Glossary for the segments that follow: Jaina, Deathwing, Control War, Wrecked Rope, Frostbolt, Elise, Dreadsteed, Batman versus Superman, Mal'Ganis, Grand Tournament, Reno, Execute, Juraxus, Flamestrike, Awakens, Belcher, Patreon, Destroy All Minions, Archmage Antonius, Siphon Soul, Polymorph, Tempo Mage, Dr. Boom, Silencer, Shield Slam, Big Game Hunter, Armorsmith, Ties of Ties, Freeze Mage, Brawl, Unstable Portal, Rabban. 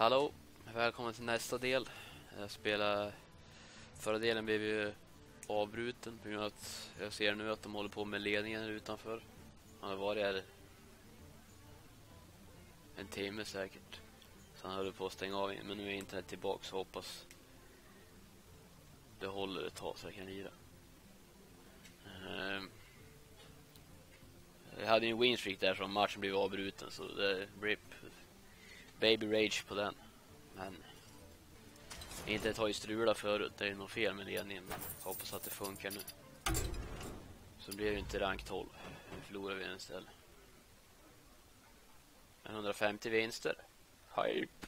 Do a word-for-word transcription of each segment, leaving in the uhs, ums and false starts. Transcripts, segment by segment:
Hallå, välkommen till nästa del. Jag spelar... Förra delen blev ju avbruten på grund av att jag ser nu att de håller på med ledningen utanför. Han har varit här en timme säkert. Så han höll på att stänga av, men nu är internet tillbaka så hoppas det håller ett tag så jag kan lira. Ehm... Jag hade ju en winstreak där som matchen blev avbruten så det rip. Baby rage på den. Men inte har ju strulat förut, det är ju något fel med ledningen, men hoppas att det funkar nu. Så blir det inte rank tolv. Nu förlorar vi en ställe. hundrafemtio vinster. Hype.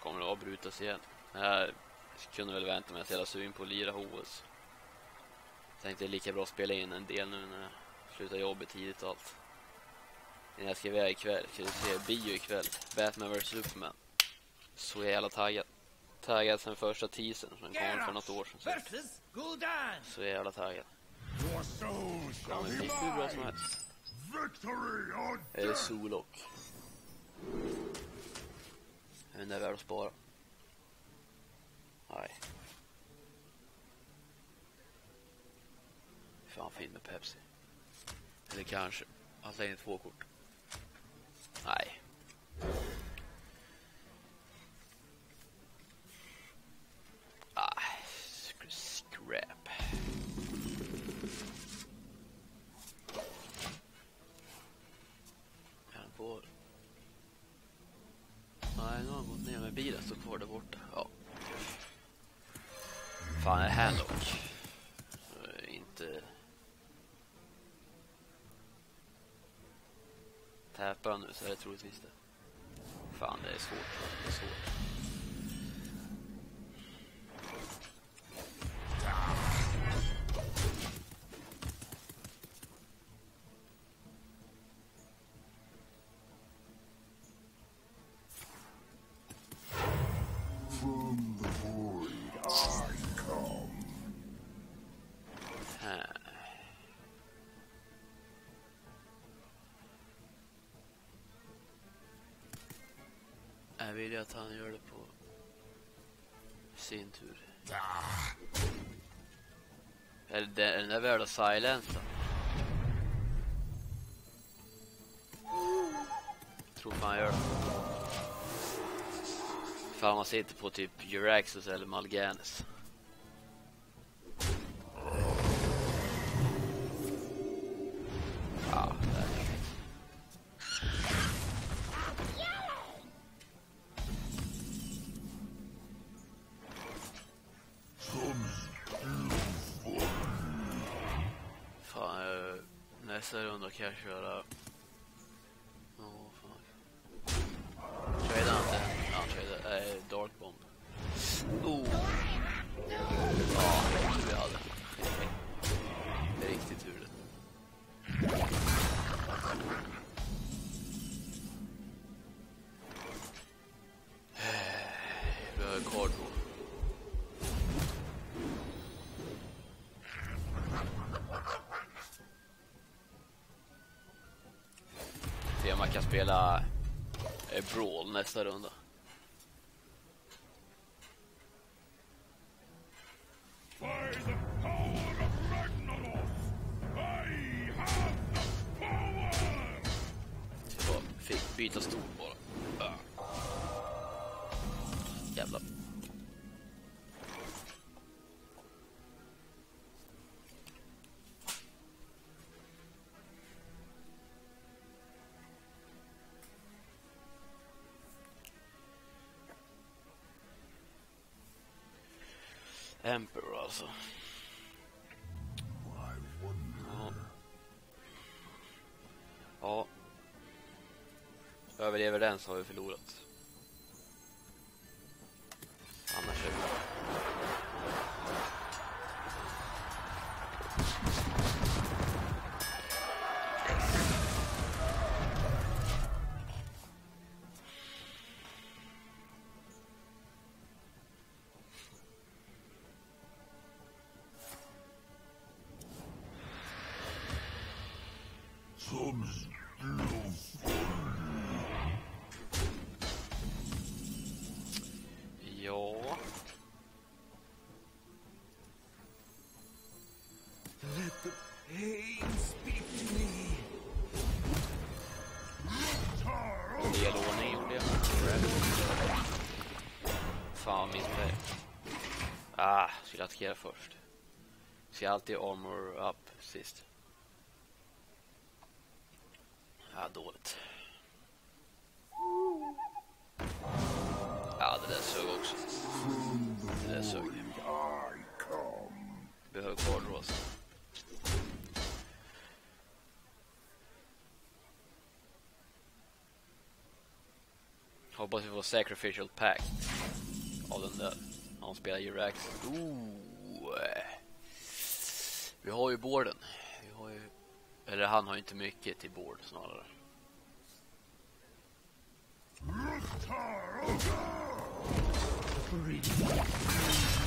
Kommer det avbrutas igen. Nej. Jag kunde väl vänta mig att jag sugin på lira H S. Tänkte det är lika bra att spela in en del nu när jag slutar jobbet tidigt och allt. Innan jag ska iväg ikväll, ska vi se bio ikväll. Batman versus Superman. Så jävla taggad. Taggad sen första teasern som kom för något år sedan. Så jävla taggad. Kommer det bli hur bra som helst. Eller Solok. Jag vet inte, det är värd att spara. Nej. Fan fin med Pepsi. Eller kanske. Han slänger två kort. Nej. Ah, scrap. Han får. Nej, nu har han gått ner med bilen så kvar där borta. Ja. Fan är handlock. Inte täppa nu så är det troligtvis det. Fan det är svårt, det är svårt. Jag vill att han gör det på sin tur. Är det den där värda silencer? Tror fan jag gör det. Fan man sitter på typ Juraxus eller Mal'Ganis. Nästa runda kan jag köra. Åh oh, fan. Trade han inte. Ja, trade. Nej, äh, Dark Bomb. Oh. Ja, det tror jag hade. Det är riktigt tur det. Vi har kard på. Man kan spela eh, Brawl nästa runda. Jag fick byta stol bara. Jävlar. Emperor alltså. Ja. Ja. Överlever den så har vi förlorat. Annars är det bra. Ja. Let the pain speak to me. Ledordning gjorde jag. Fan, min spec. Ah, skulle attackera först. Så jag alltid armor up sist. Ja, dåligt. Ja, det där sög också. Det där sög. Behöver kardross. Hoppas vi får sacrificial pact av den där. Han spelar Juraxus. Ooh. Vi har ju boarden. Vi har ju... Eller han har ju inte mycket till board snarare.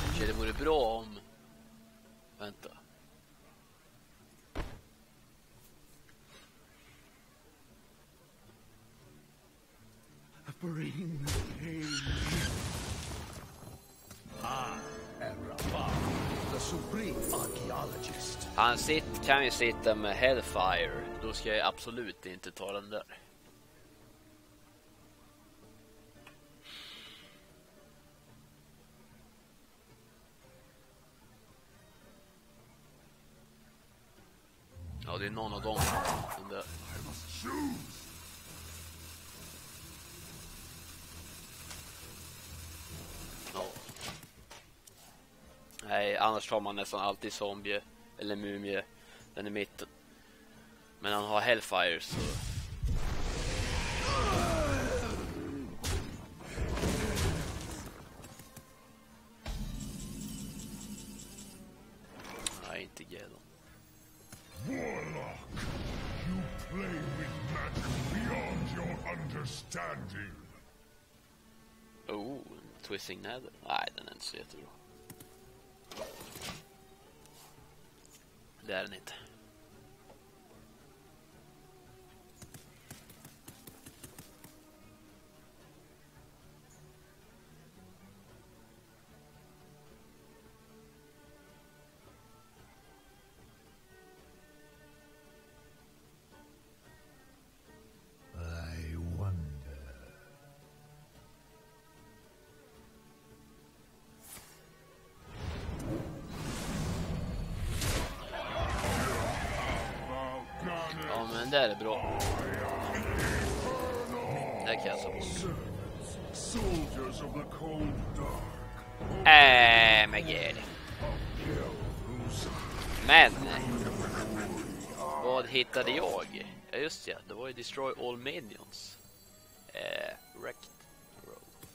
Okej, det vore bra om... Vänta. Bring pain. I am Rabban, the supreme archaeologist. Han sitt, kan ju sitta med Hellfire. Då ska jag absolut inte ta den där. Ja, det är någon av dem. Den där. Nej, annars tar man nästan alltid zombie eller mumie, den i mitten. Men han har Hellfire så... Nej, inte Gedon. Warlock, you play with magic beyond your understanding. Oh, en twisting nether. Nej, den är inte så jättebra. Det är den inte. Det är bra. Det kan jag så bort. Äh, men gud. Men. Vad hittade jag? Ja, just det. Det var ju Destroy All Minions. Eh, Wrecked Rope.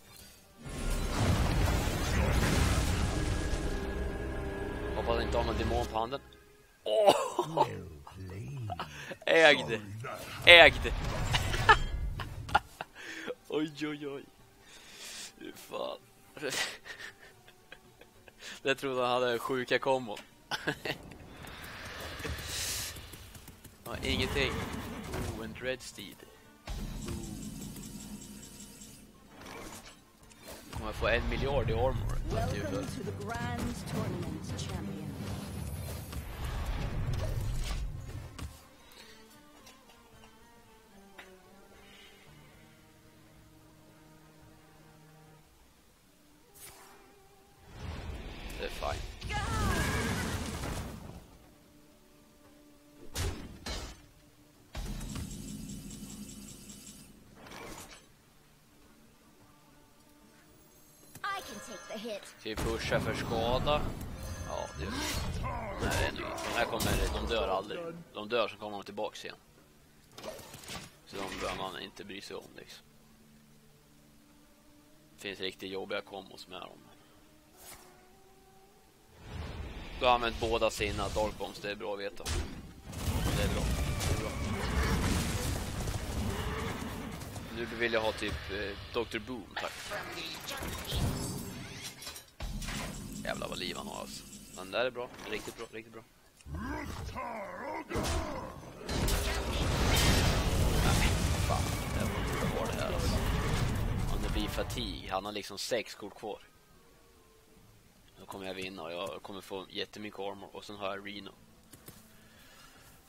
Hoppas inte har någon demon på handen. Åh! Ägde. Ägde. Oj, oj, oj. Hur fan. Det trodde han hade sjuka kombon. Ja, ingenting. Oh, en Dreadsteed. Kommer få en miljard i armor. Welcome to the Grand Tournament champion. Ska vi pusha för skada? Ja, det gör vi. Nej, det är inte. De här kommer, de dör aldrig. De dör så kommer de tillbaks igen. Så de bör man inte bry sig om liksom. Det finns riktigt jobbiga kombos med dem. Du har använt båda sina dark bombs, det är bra att veta. Det är bra. Det är bra. Nu vill jag ha typ eh, doktor Boom, tack. Jävlar vad liv han har alltså. Den där är bra, riktigt bra, riktigt bra. parti. Han har liksom sex kort kvar. Då kommer jag vinna och jag kommer få jättemycket armor. Och sen har jag Reno.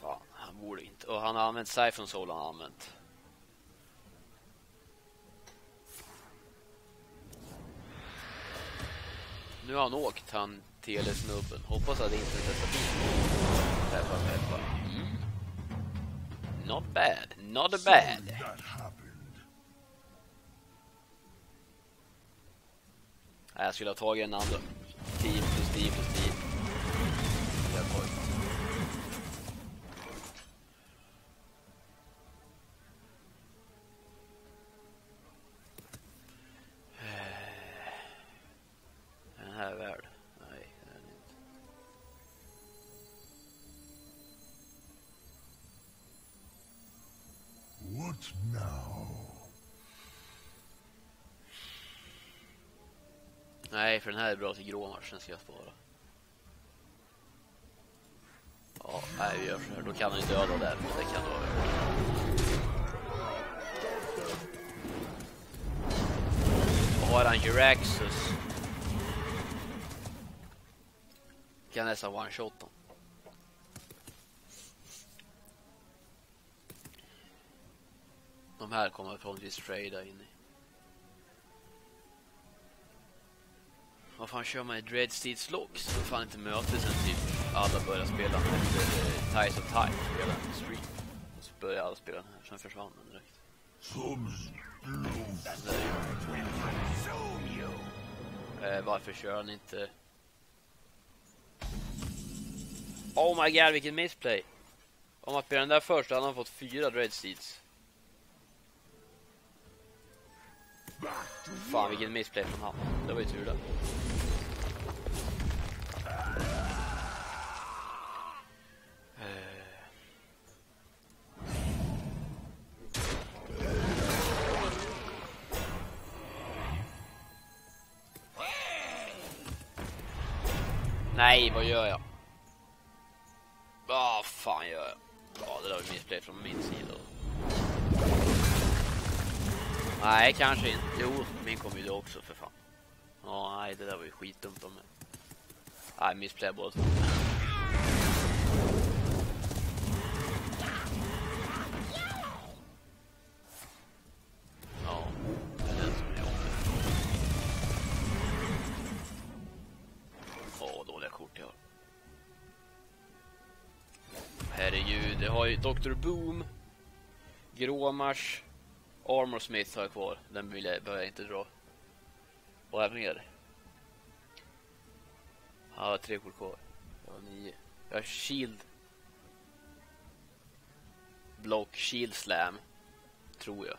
Ja, han borde inte. Och han har använt Siphon Soul, han har använt. Nu har han åkt, han telesnubben. Hoppas att det inte testar bil. Peppar, peppar. Mm. Not bad, not a bad. Nej, jag skulle ha tagit en annan. tio plus tio plus tio. Nej, för den här är bra till gråmarschen ska jag spara. Ja, nej vi gör så här. Då kan han ju döda där, men det kan då. Och har han Juraxus. Kan nästan one-shot dem. De här kommer förhoppningsvis trada in i. Vad fan kör man i Dreadsteeds logg så fan inte möter sen typ alla börjar spela efter eh, Ties of Ties spela en stream. Och så börjar alla spela den här, sen försvann den direkt. Eh, varför kör han inte? Oh my god, vilken misplay! Om man spelar den där först hade han fått fyra Dreadsteeds. Fan vilken missplay från han. Det var ju tur då. Nej, vad gör jag? Vad fan gör jag? Ja, det där var ju missplay från min sida. Nej, kanske inte. Jo, min kom ju då också för fan. Ja, nej, det där var ju skitdumt om mig. Nej, missplay båda två. Ja, det är den som är åker. Åh, dåliga kort jag har. Herregud, det har ju doktor Boom, Gråmars. Armorsmith har jag kvar. Den vill jag, behöver jag inte dra. Vad är mer? Jag har tre kort kvar. Jag har nio. Jag har Shield. Block Shield Slam. Tror jag.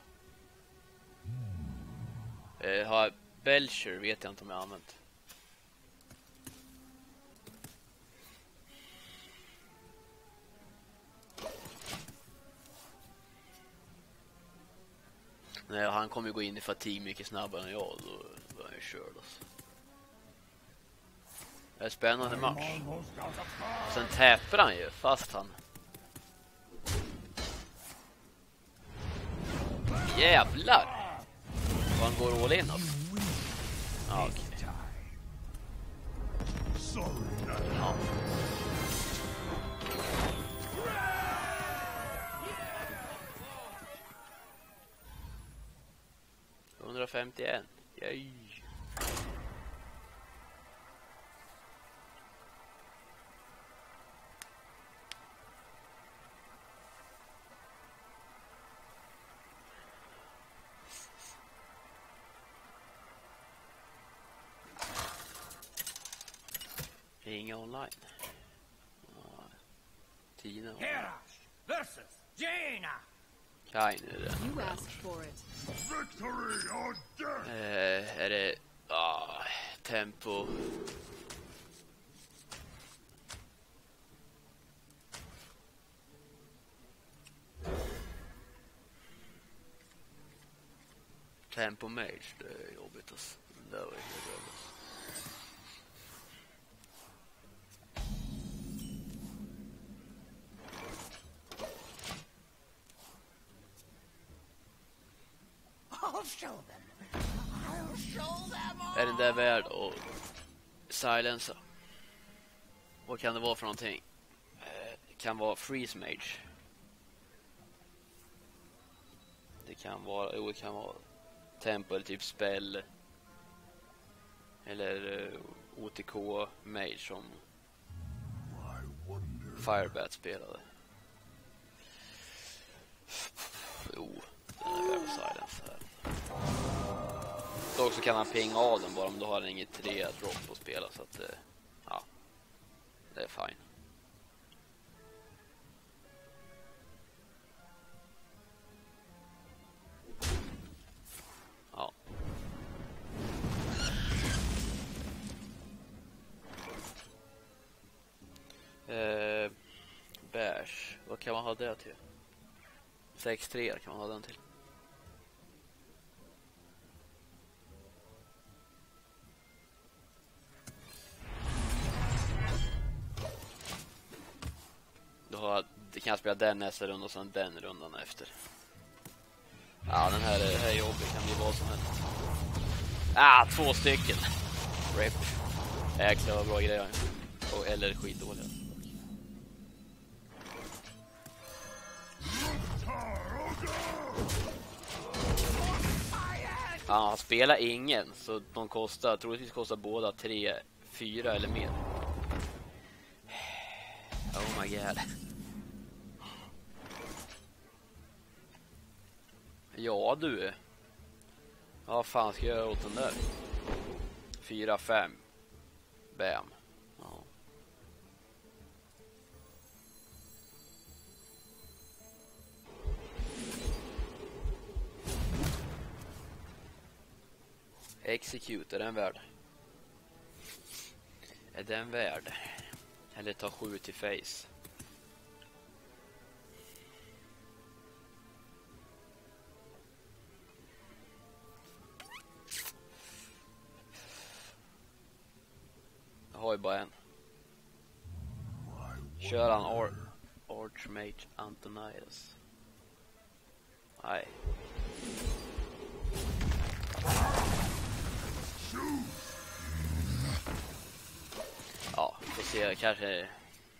Jag har Belcher. Vet jag inte om jag har använt. Nej, han kommer ju gå in i fatig mycket snabbare än jag. Då var han ju körd alltså. Det är en spännande match. Och sen täpper han ju fast han. Jävlar! Och han går all in alltså. Ja, okej. Ja. hundrafemtioen. Yay. Inga online. Ja. Tina online. Versus Jaina. Kind of you asked for it. Victory or death. Eh, är det ah tempo. Tempo Mage, det är jobbigt alltså. Det var inte bra alltså. Show them. Är den där värd och silencer? Vad kan det vara för någonting? Det kan vara Freeze Mage. Det kan vara, jo, det kan vara tempo eller typ spell. Eller O T K Mage som Firebat spelade. Jo, den är värd silencer här. Och så kan han pinga av den bara om du har inget tre drop att spela, så att ja, det är fine. Ja. Eh, bash, vad kan man ha det till? sex tre kan man ha den till. Det kan jag spela den nästa runda och sen den rundan efter. Ja, den här, här jobbet kan bli vad som helst. Ah, två stycken. Rip. Jäklar vad bra grejer. Och, eller skitdåliga. Ja, spelar ingen. Så de kostar, troligtvis kostar båda tre, fyra eller mer. Oh my god. Ja du. Vad fan ska jag göra åt den där? fyra fem. Bam. Ja. Execute, är den värd? Är den värd? Eller ta sju till face. Jag har ju bara en. Kör han Ar Archmage Antonius. Nej. Ja, får se kanske,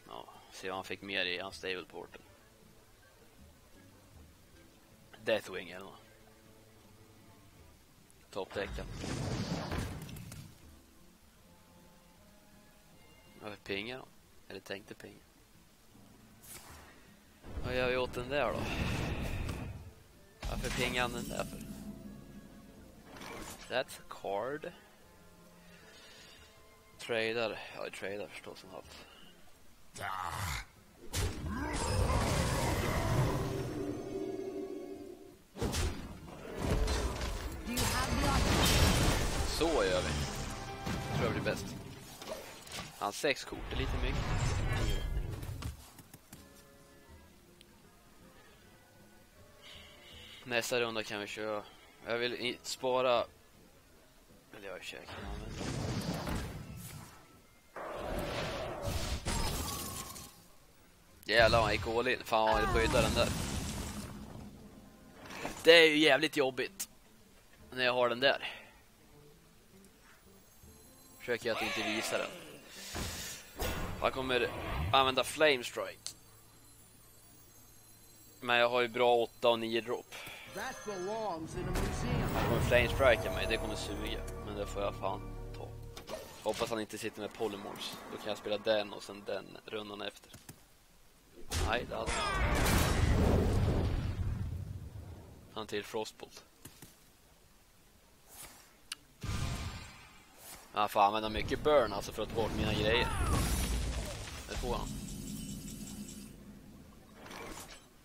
ja, se vad han fick mer i Unstable Portal. Deathwing eller något. Toppdäcken. Jag vill pinga då. Eller tänkte pinga. Vad gör vi åt den där då? Varför pingar han den där för? That's a card. Trader. Ja, jag trader förstås som allt. Så gör vi. Tror jag blir bäst. Han sex kort är lite mycket. Nästa runda kan vi köra. Jag vill spara. Eller jag försöker använda. Jävlar, han gick all in. Fan, han vill skydda den där. Det är ju jävligt jobbigt när jag har den där. Försöker jag att inte visa den. Jag kommer använda Flamestrike. Men jag har ju bra åtta och nio drop. Han kommer Flamestrike mig, det kommer suga. Men det får jag fan ta. Hoppas han inte sitter med Polymorphs. Då kan jag spela den och sen den rundan efter. Nej, det hade han till Frostbolt. Han får använda mycket burn alltså för att ta bort mina grejer. Det får han.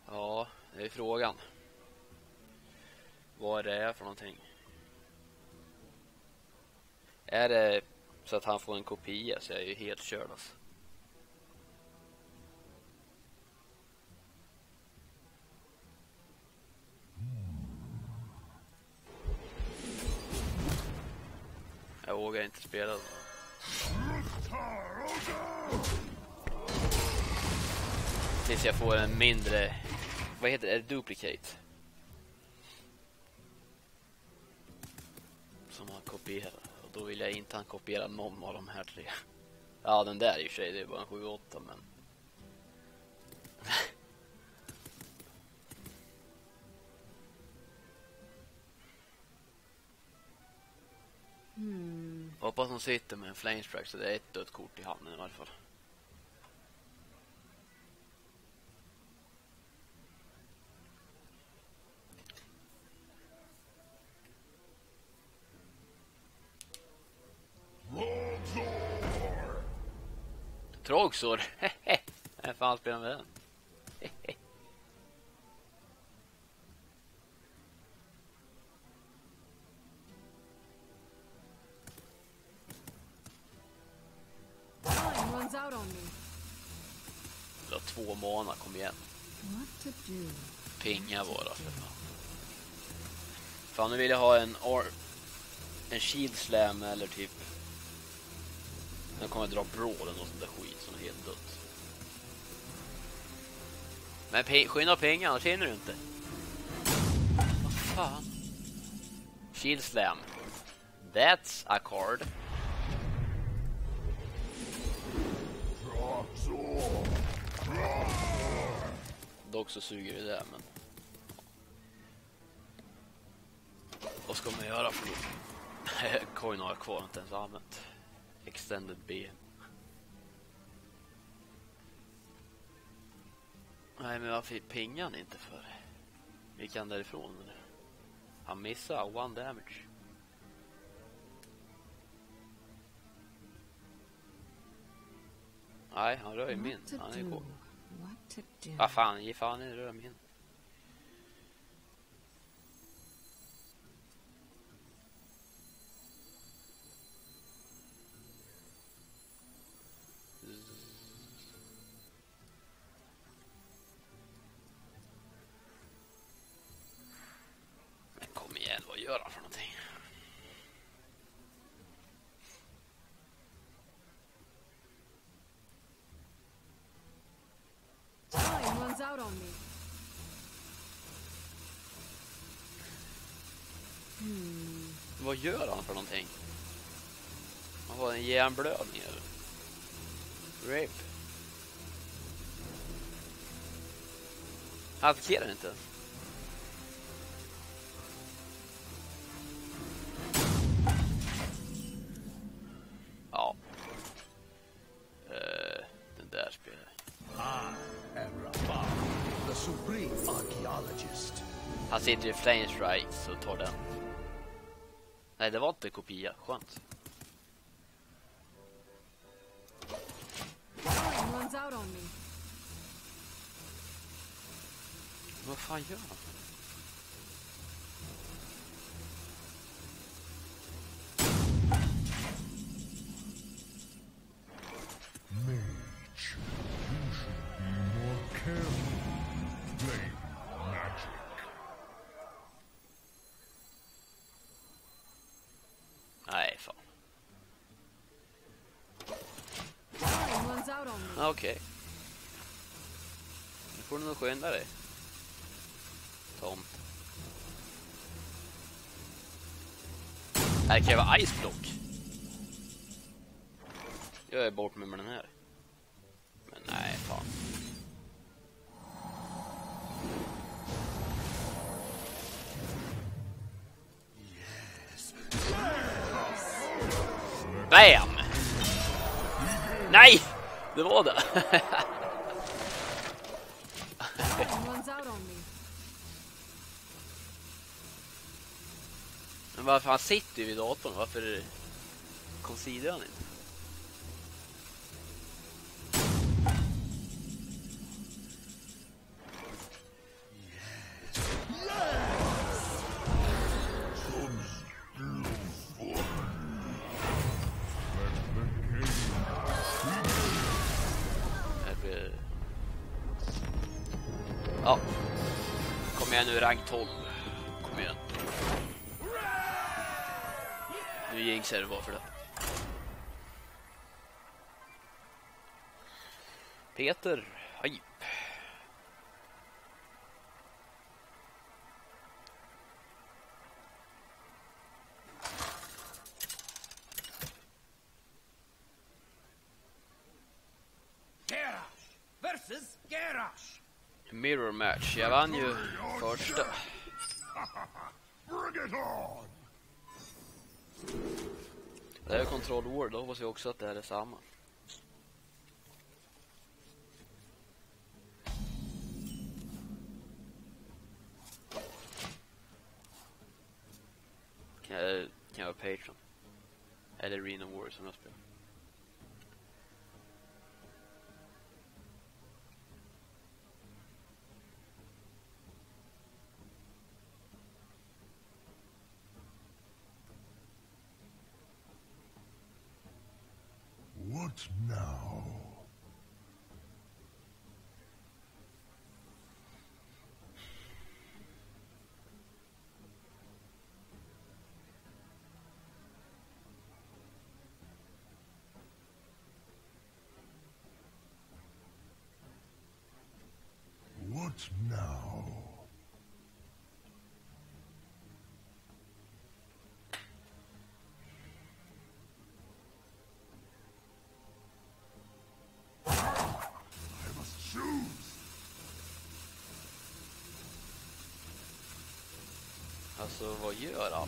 Ja, det är frågan. Vad är det för någonting? Är det så att han får en kopia, så jag är ju helt körd alltså. Jag vågar inte spela. Tills jag får en mindre. Vad heter det? Är det Duplicate? Som har kopiera. Och då vill jag inte han kopiera någon av de här tre. Ja, den där i och för sig, det är bara en sju åtta, men... hmm. Hoppas hon sitter med en Flamestrike, så det är ett dött kort i handen i alla fall. Trågsår. Hehe. Vad fan spelar med den? Hehe. Det var två månader, kom igen. Pinga bara för fan. Fan, nu vill jag ha en or en Shield Slam eller typ. Nu kommer jag dra Brawl och sånt där skit som är helt dött. Men pe skynda pengar, annars hinner du inte. Vad fan? Shield Slam. That's a card. Dock så suger det där, men... Vad ska man göra för det? Coin har jag kvar, inte ens använt. Extended B. Nej, men varför pingar han inte för? Vi kan därifrån nu. Han missar one damage. Nej, han rör ju min. Han är på. Vad fan, ge fan i rör min. Vad gör han för någonting? Han har en järnblödning eller? Rape. Han attackerar inte. Ja. Uh, den där spelar. Han sitter i Flamestrike, så tar den. Nej, det var inte kopia. Skönt. Vad fan gör han? Okej. Okay. Nu får du nog skynda dig. Tomt. Här kräver Iceblock. Jag är bort med, med den här. Men nej, fan. Bam! Nej! Det var det. Men varför han sitter ju vid datorn? Varför konsiderar han inte? Nu är rank tolv. Kom igen. Nu jinxar du bara för det. Peter. Aj. Mirror Match, Jelaniu första. Det här är Control War, då hoppas jag också att det här är samma. Kan jag, kan jag vara Patreon? Eller Reno War som jag spelar. What now? What now? Alltså, vad gör alla? Ja,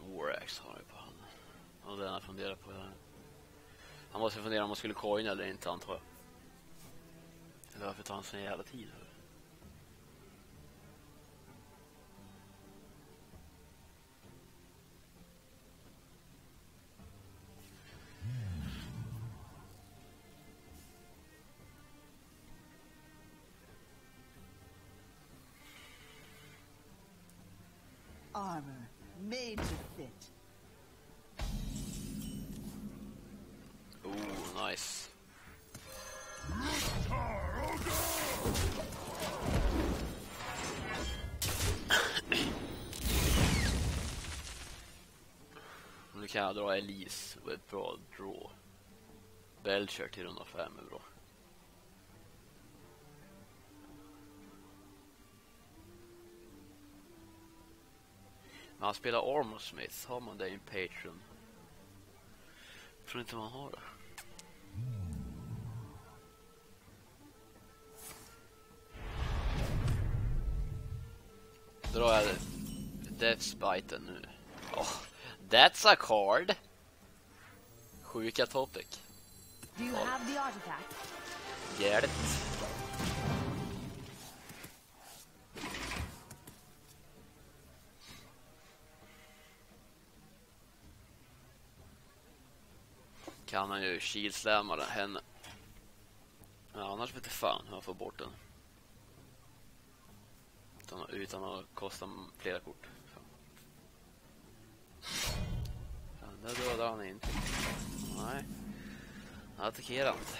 Warax har jag på han. Och den har funderat på det. Han måste fundera om man skulle coina eller inte, antar jag. Varför tar han sig hela tiden? Armor made to fit. Oh, nice. Nu kan jag dra Elise med ett bra draw. Belcher till runda fem är bra. När han spelar Armorsmith har man det i en Patreon. Jag tror inte man har det. Dra är Deathspiten nu. Åh, oh, that's a card. Sjuka topic. Do you have the artifact? Get it. Kan han ju Shield Slamma den henne. Ja, annars vet jag fan hur han får bort den. Utan att kosta flera kort. Fan, där dödar han inte. Nej. Han attackerar inte.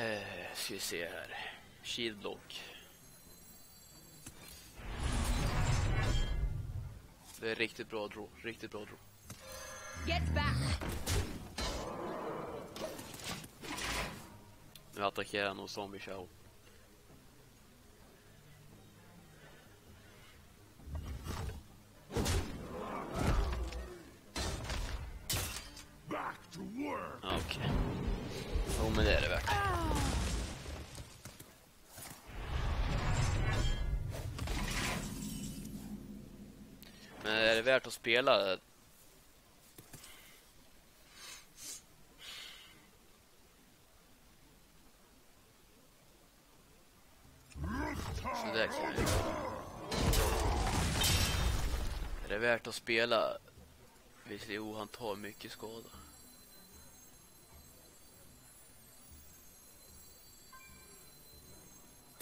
Eh, ska vi se här. Shieldlock. Det är riktigt bra draw. Riktigt bra draw. Get back! Nu attackerar han och Zombie Chow. Okej. Okay. Jo, men det är det verkligen. Men är det värt att spela? Det är värt att spela. Visst, jo, han tar mycket skada.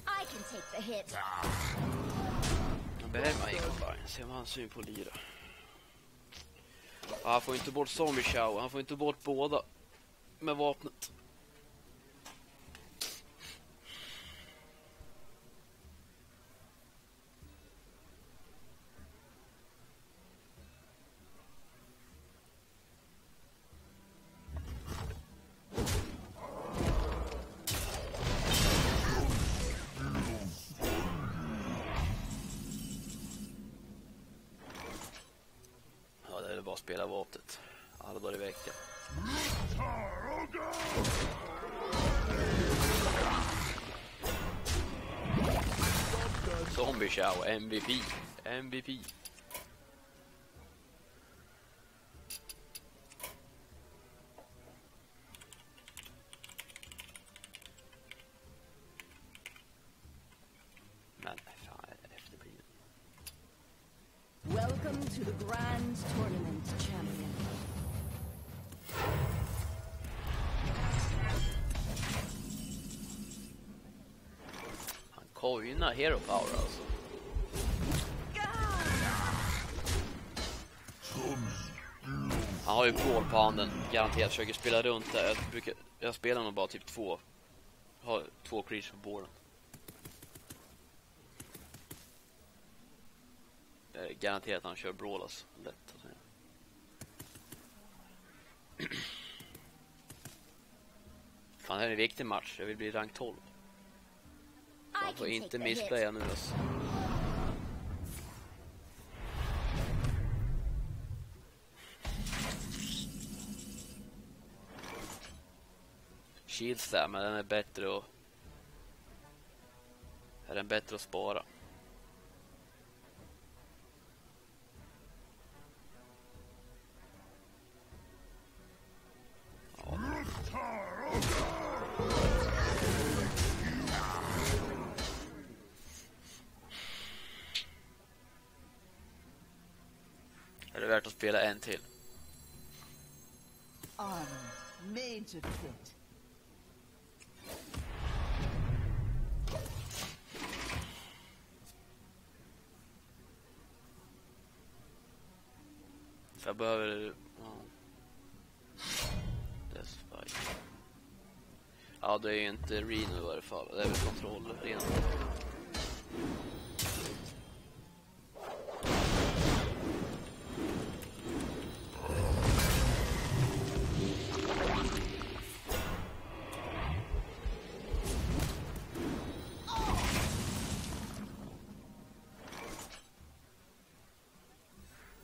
I can take the hit. Han behöver man Eagle Barn. Se vad han syn på lira. Ah, han får inte bort Zombie Chow. Han får inte bort båda med vapnet. spela vapnet alla dagar i veckan. Zombie Chow, M V P, M V P. Welcome to the Grand Tournament, champion. Han coinar hero power alltså. Han har ju Brawl på handen, garanterat försöker spela runt där. Jag, brukar, jag spelar nog bara typ två. Har två creatures på båren. Garanterat att han kör Brawl alltså. Lätt att säga. Fan, det här är en viktig match. Jag vill bli rank tolv. Man får inte missplaya nu alltså. Shield Slam, men den är bättre att... Är den bättre att spara? Är det värt att spela en till? För jag behöver... Ja, det är ju inte Reno i varje fall. Det är väl kontroll Reno.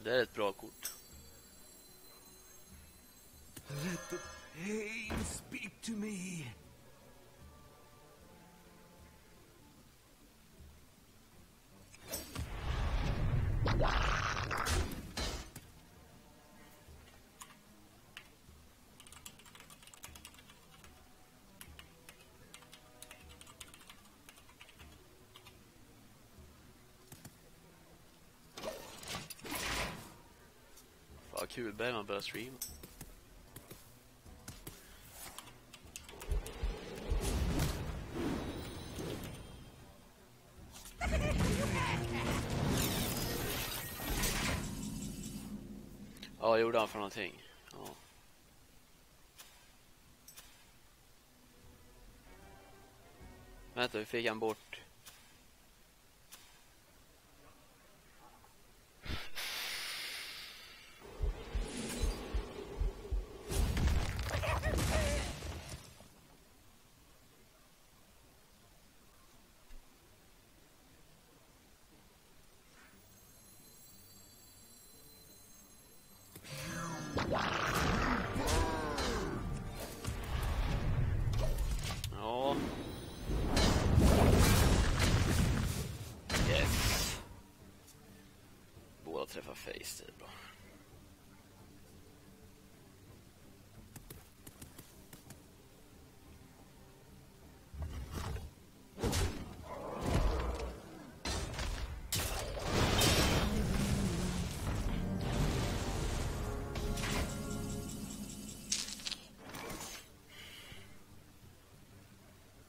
Det är ett bra kort. Let the pain speak to me. Kulberg man börjar streama. Ja, gjorde han för någonting. Ja. Vänta, hur fick han bort? Träffa face, det är bra.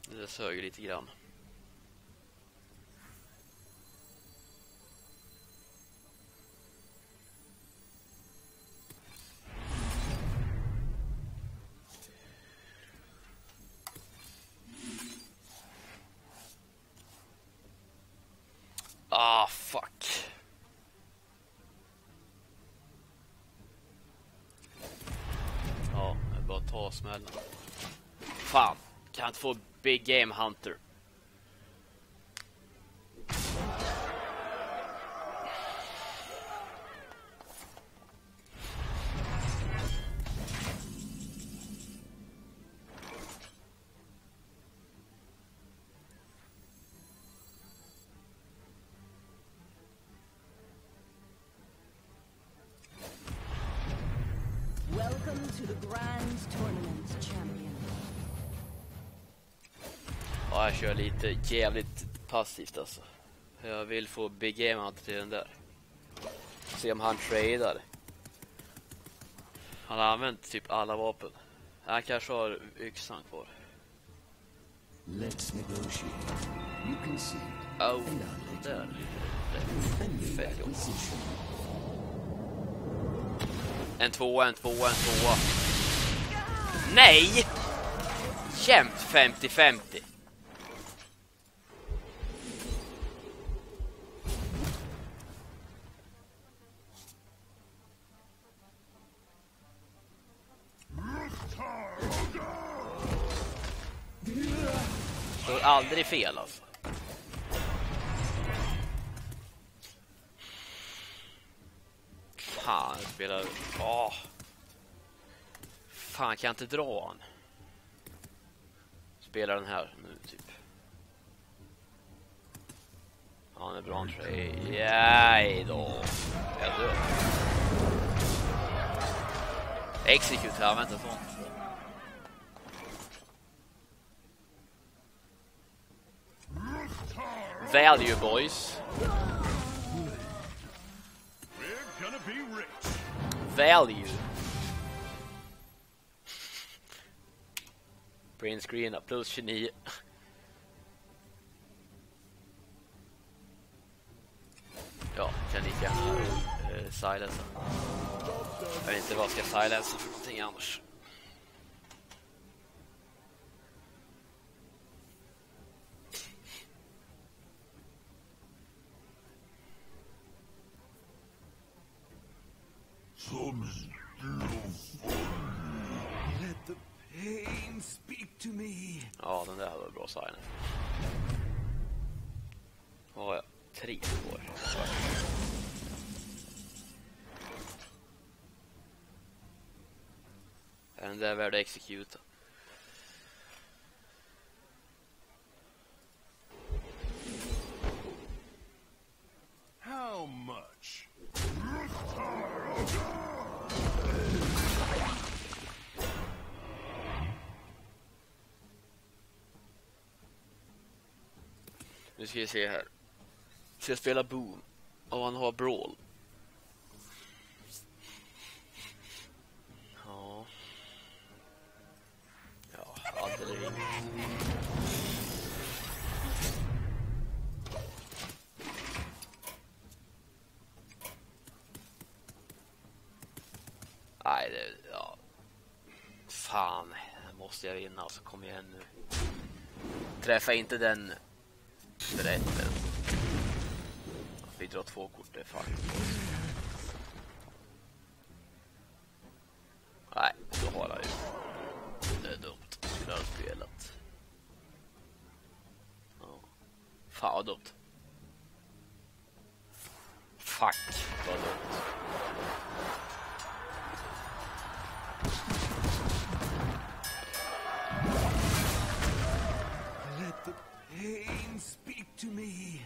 Det sög lite grann. Ah, fuck. Ja, jag bara ta smällen. Fan, kan inte få Big Game Hunter. Welcome to the Grand Tournament, champion. Ja, jag kör lite jävligt passivt alltså. Jag vill få Big Game han till den där. Se om han tradar. Han har använt typ alla vapen. Han kanske har yxan kvar. Let's negotiate. You can see. Oh, där. En tvåa, en tvåa, en tvåa. Nej! Jämt femtio femtio. Det var aldrig fel alltså. Fan, jag spelar... Åh. Fan, kan jag inte dra han? Spelar den här nu, typ. Ja, han är bra, han tror jag. Jaj då. Jag dör. Execute här, vänta sånt. Value, boys. Value. Brain screen up plus tjugonio. Ja, kan lika gärna uh, silencer. Jag vet inte vad ska silencer för någonting annars. Let the pain speak to me. Ja, den där var bra sign. Åh, ja, tre spår. Den där värde execute. How much? Nu ska vi se här. Ska jag spela Boom? Och han har Brawl. Ja. Ja, aldrig. Nej, det... Ja. Fan. Måste jag vinna, så alltså, kom igen nu. Träffa inte den... Berätten. Vi drar två kort, det är fan. Nej, då har jag ju. Det är dumt, jag skulle ha spelat. Ja. Fan vad dumt. Fuck, vad dumt. Let the pain speak to me.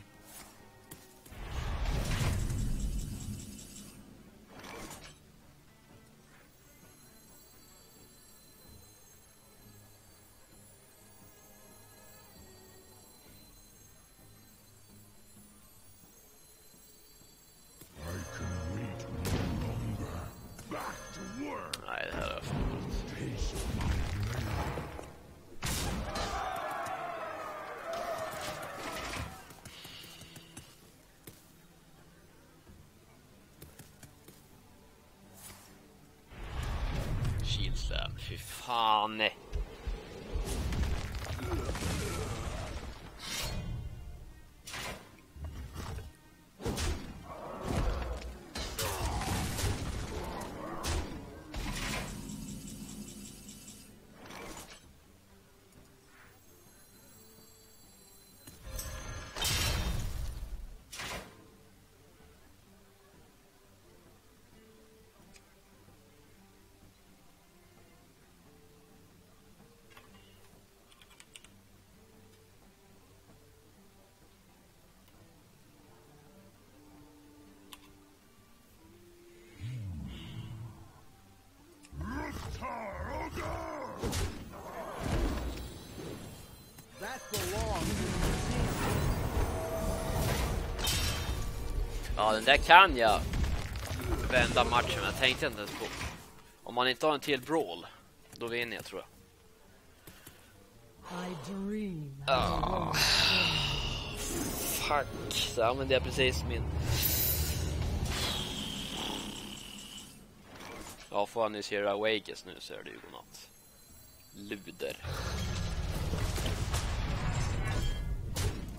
Shield Slam, fy fan, nej. That belongs ja, den där kan jag vända matchen. Jag tänkte inte ens på. Om man inte har en till brawl, då vinner jag, tror jag. Oh. Fuck, så använde jag precis min. Ja, får han ju se Wages nu så är det ju godnatt. Luder.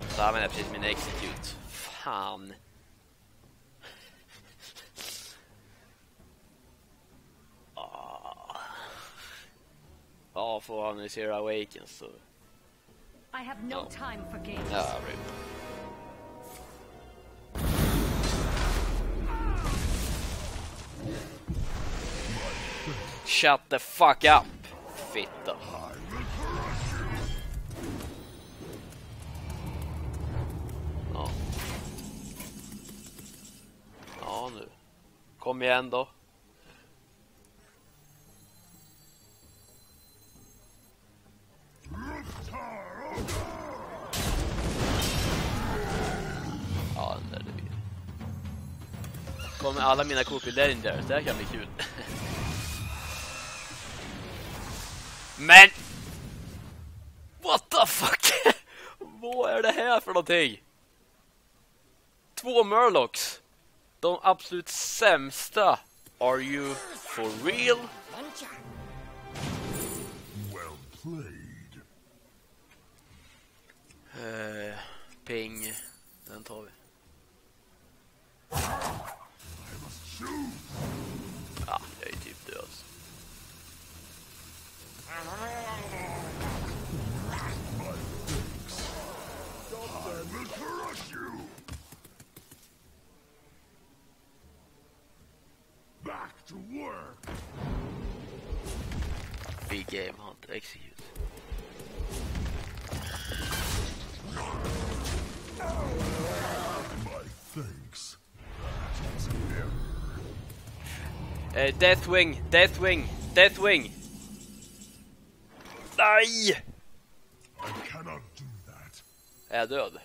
Så använde jag precis min Execute. Fan. Ja, får han ju se Awakens så. I have no time for games. Ja, rip. Shut the fuck up, fitta. Ja. Ja, nu. Kom igen då. Ja, den där det blir. Kommer alla mina kort där in där, så här kan bli kul. Men what the fuck? Vad är det här för någonting? Två Murlocs. De absolut sämsta. Are you for real? Well played. Uh, ping. Den tar vi. Ja, jag är typ död. Back to work. Big game hunt, execute. My thanks. Uh, Deathwing, Deathwing, Deathwing. Nej! Är jag död?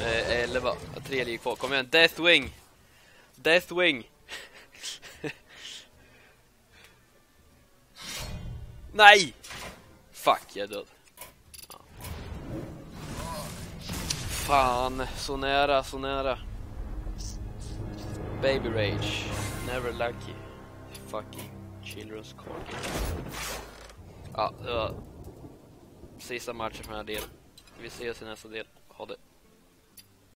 Eh, elva, tre ligger kvar. Kom igen, Deathwing! Deathwing! Nej! Fuck, jag är död. Fan, så nära, så nära. Baby rage, never lucky. Fucking children's card. Ja, det var sista matchen för den här delen. Vi ses i nästa del. Ha det.